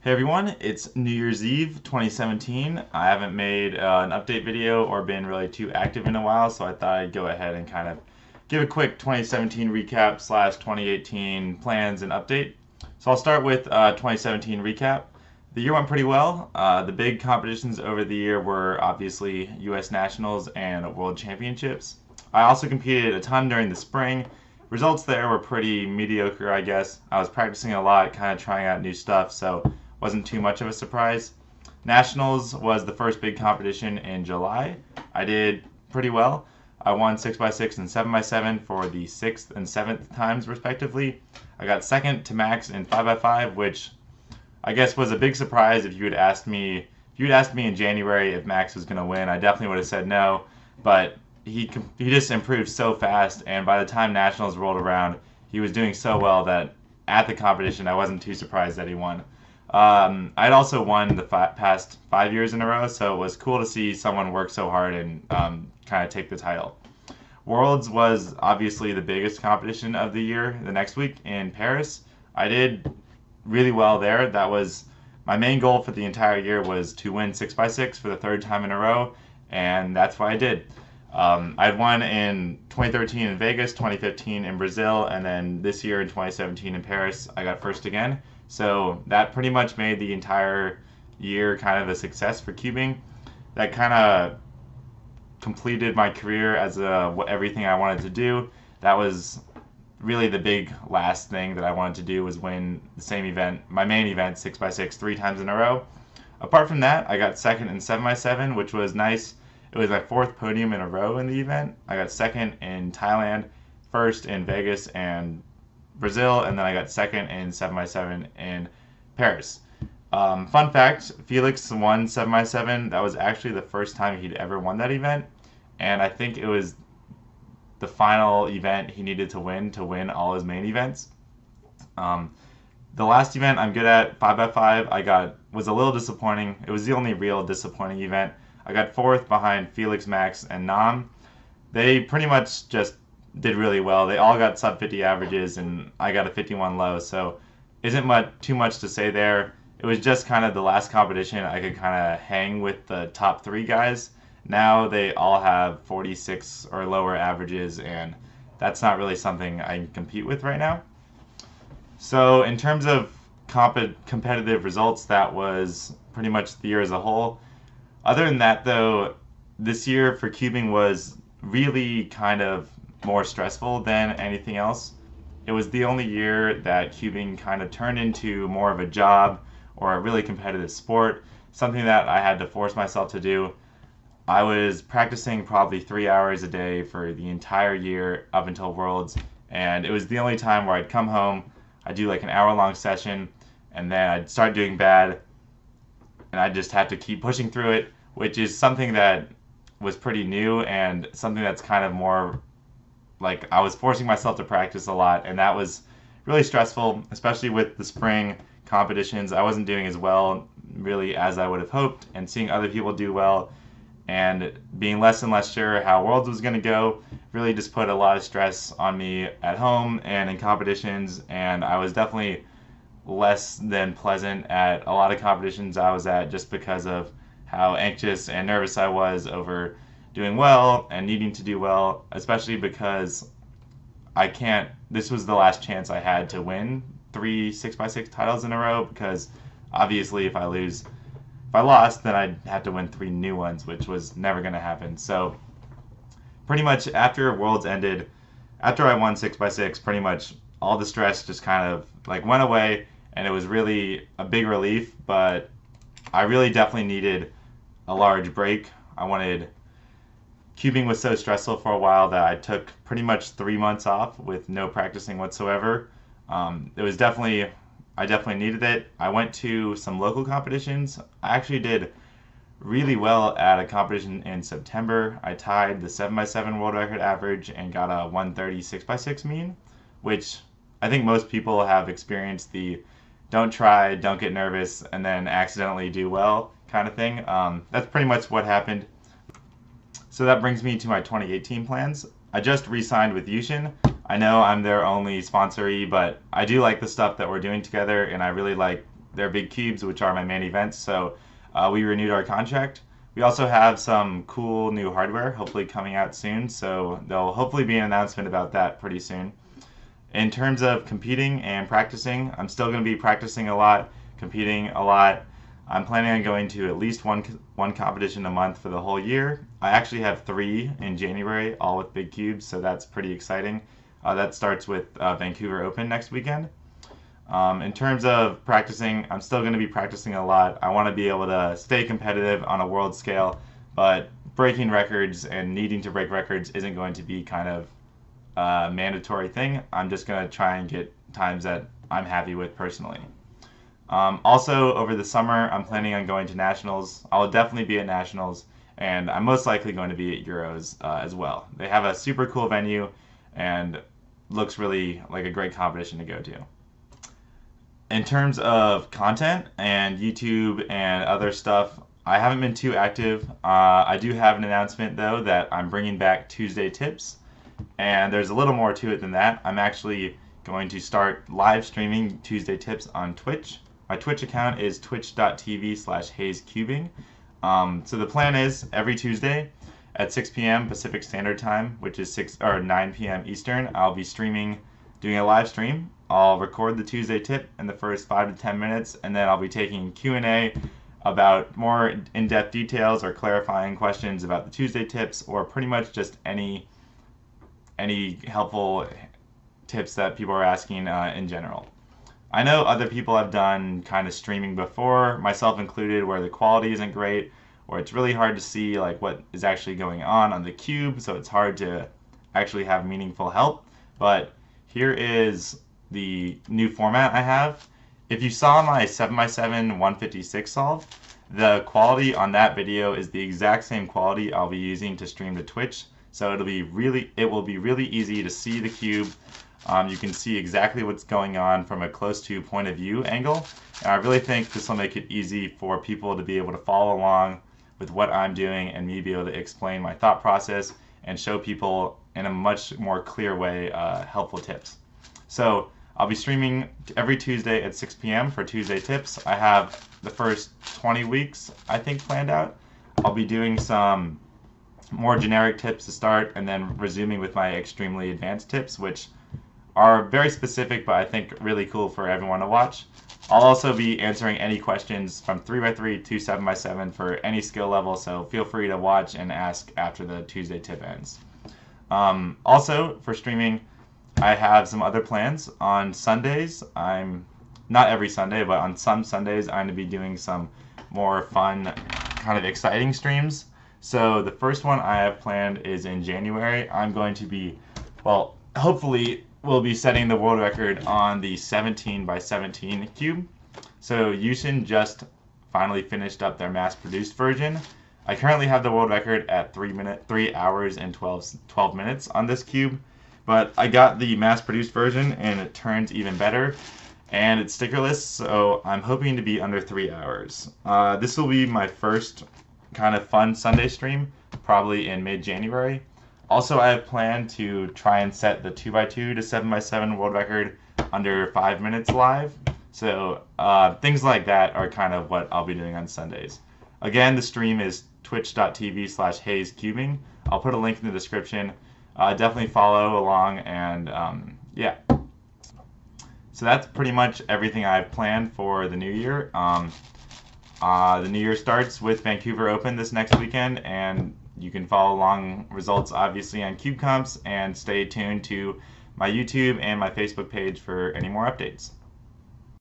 Hey everyone, it's New Year's Eve 2017. I haven't made an update video or been really too active in a while, so I thought I'd go ahead and kind of give a quick 2017 recap / 2018 plans and update. So I'll start with 2017 recap. The year went pretty well. The big competitions over the year were obviously US Nationals and World Championships. I also competed a ton during the spring. Results there were pretty mediocre, I guess. I was practicing a lot, kind of trying out new stuff, so wasn't too much of a surprise. Nationals was the first big competition in July. I did pretty well. I won 6x6 and 7x7 for the 6th and 7th times respectively. I got second to Max in 5x5, which I guess was a big surprise. If you had asked me in January if Max was going to win, I definitely would have said no, but he just improved so fast, and by the time Nationals rolled around, he was doing so well that at the competition I wasn't too surprised that he won. I'd also won the past 5 years in a row, so it was cool to see someone work so hard and kind of take the title. Worlds was obviously the biggest competition of the year the next week in Paris. I did really well there. That was my main goal for the entire year, was to win 6x6 for the third time in a row, and that's what I did. I'd won in 2013 in Vegas, 2015 in Brazil, and then this year in 2017 in Paris, I got first again. So that pretty much made the entire year kind of a success for cubing. That kind of completed my career as everything I wanted to do. That was really the big last thing that I wanted to do, was win the same event, my main event, 6x6, 3 times in a row. Apart from that, I got second in 7x7, which was nice. It was my 4th podium in a row in the event. I got second in Thailand, first in Vegas and Brazil, and then I got second in 7x7 in Paris. Fun fact, Feliks won 7x7. That was actually the first time he'd ever won that event, and I think it was the final event he needed to win all his main events. The last event I'm good at, 5x5, was a little disappointing. It was the only real disappointing event. I got 4th behind Feliks, Max, and Nam. They pretty much just did really well. They all got sub 50 averages, and I got a 51 low, so isn't too much to say there. It was just kind of the last competition I could kind of hang with the top 3 guys. Now they all have 46 or lower averages, and that's not really something I can compete with right now. So in terms of competitive results, that was pretty much the year as a whole. Other than that, though, this year for cubing was really kind of more stressful than anything else. It was the only year that cubing kind of turned into more of a job or a really competitive sport, something that I had to force myself to do. I was practicing probably 3 hours a day for the entire year up until Worlds, and it was the only time where I'd come home, I'd do like an hour-long session, and then I'd start doing bad, and I just have to keep pushing through it, which is something that was pretty new and something that's kind of more like I was forcing myself to practice a lot, and that was really stressful, especially with the spring competitions. I wasn't doing as well really as I would have hoped, and seeing other people do well and being less and less sure how Worlds was going to go really just put a lot of stress on me at home and in competitions, and I was definitely less than pleasant at a lot of competitions I was at just because of how anxious and nervous I was over doing well and needing to do well, especially because this was the last chance I had to win 3 6x6 titles in a row, because obviously if I lost then I'd have to win 3 new ones, which was never going to happen. So pretty much after Worlds ended, after I won 6x6, pretty much all the stress just kind of like went away, and it was really a big relief, but I really definitely needed a large break. Cubing was so stressful for a while that I took pretty much 3 months off with no practicing whatsoever. I definitely needed it. I went to some local competitions. I actually did really well at a competition in September. I tied the 7x7 world record average and got a 130 6x6 mean, which I think most people have experienced the don't try, don't get nervous, and then accidentally do well kind of thing. That's pretty much what happened. So that brings me to my 2018 plans. I just re-signed with Yuxin. I know I'm their only sponsoree, but I do like the stuff that we're doing together, and I really like their big cubes, which are my main events. So we renewed our contract. We also have some cool new hardware hopefully coming out soon, so there'll hopefully be an announcement about that pretty soon. In terms of competing and practicing, I'm still going to be practicing a lot, competing a lot. I'm planning on going to at least one competition a month for the whole year. I actually have 3 in January, all with big cubes, so that's pretty exciting. That starts with Vancouver Open next weekend. In terms of practicing, I'm still going to be practicing a lot. I want to be able to stay competitive on a world scale, but breaking records and needing to break records isn't going to be kind of a mandatory thing. I'm just going to try and get times that I'm happy with personally. Also, over the summer, I'm planning on going to nationals. I'll definitely be at nationals, and I'm most likely going to be at Euros as well. They have a super cool venue, and looks really like a great competition to go to. In terms of content and YouTube and other stuff, I haven't been too active. I do have an announcement, though, that I'm bringing back Tuesday Tips, and there's a little more to it than that. I'm actually going to start live streaming Tuesday Tips on Twitch. My Twitch account is twitch.tv/HayesCubing. So the plan is every Tuesday at 6 p.m. Pacific Standard Time, which is 9 p.m. Eastern, I'll be streaming, doing a live stream. I'll record the Tuesday tip in the first 5 to 10 minutes, and then I'll be taking Q&A about more in-depth details or clarifying questions about the Tuesday tips, or pretty much just any helpful tips that people are asking in general. I know other people have done kind of streaming before, myself included, where the quality isn't great, or it's really hard to see like what is actually going on the cube, so it's hard to actually have meaningful help. But here is the new format I have. If you saw my 7x7 156 solve, the quality on that video is the exact same quality I'll be using to stream to Twitch, so it will be really easy to see the cube. You can see exactly what's going on from a close-to point-of-view angle, and I really think this will make it easy for people to be able to follow along with what I'm doing and me be able to explain my thought process and show people in a much more clear way helpful tips. So I'll be streaming every Tuesday at 6 p.m. for Tuesday Tips. I have the first 20 weeks, I think, planned out. I'll be doing some more generic tips to start, and then resuming with my extremely advanced tips, which are very specific, but I think really cool for everyone to watch. I'll also be answering any questions from 3x3 to 7x7 for any skill level, so feel free to watch and ask after the Tuesday tip ends. Also, for streaming, I have some other plans. On Sundays, I'm not every Sunday, but on some Sundays, I'm going to be doing some more fun, kind of exciting streams. So the first one I have planned is in January. I'm going to be, well, hopefully, we'll be setting the world record on the 17x17 cube. So Yuxin just finally finished up their mass-produced version. I currently have the world record at 3 hours and 12 minutes on this cube, but I got the mass-produced version and it turns even better, and it's stickerless, so I'm hoping to be under 3 hours. This will be my first kind of fun Sunday stream, probably in mid-January. Also, I have planned to try and set the 2x2 to 7x7 world record under 5 minutes live. So things like that are kind of what I'll be doing on Sundays. Again, the stream is twitch.tv/HayesCubing. I'll put a link in the description. Definitely follow along, and yeah. So that's pretty much everything I've planned for the new year. The new year starts with Vancouver Open this next weekend, and you can follow along results obviously on CubeComps, and stay tuned to my YouTube and my Facebook page for any more updates.